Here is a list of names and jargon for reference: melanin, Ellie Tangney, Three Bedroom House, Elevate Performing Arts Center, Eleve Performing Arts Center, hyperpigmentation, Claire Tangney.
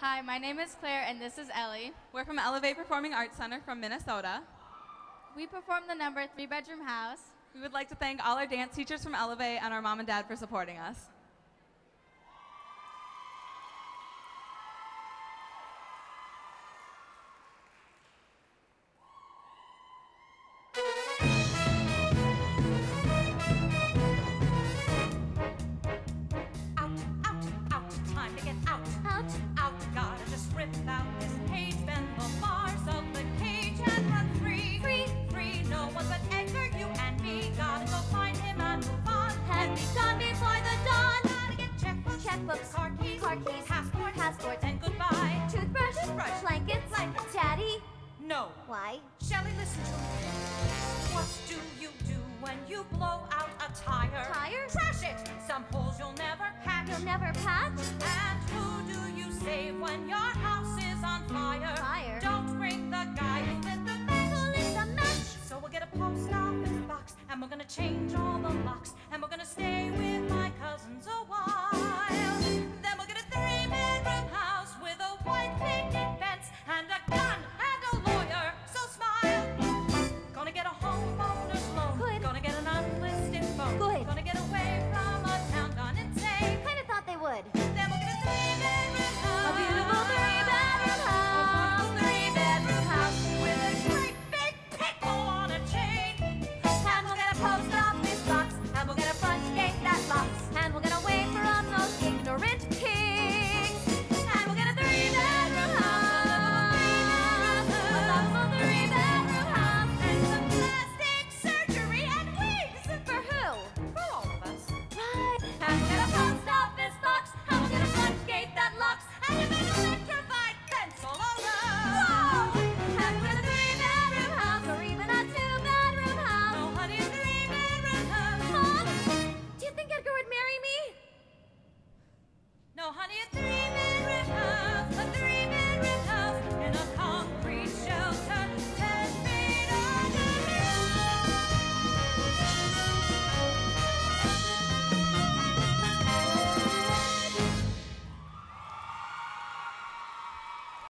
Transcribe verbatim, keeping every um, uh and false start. Hi, my name is Claire and this is Ellie. We're from Elevate Performing Arts Center from Minnesota. We performed the number Three Bedroom House. We would like to thank all our dance teachers from Elevate and our mom and dad for supporting us. Why? Shelley, listen to me. What do you do when you blow out a tire? Tire? Trash it! Some holes you'll never catch. You'll never patch? And who do you save when your house is on fire? Fire? Don't bring the guy who lit the match. Who lit the match? So we'll get a post office box, and we're gonna change all the locks, and we're gonna stay with my cousins a while.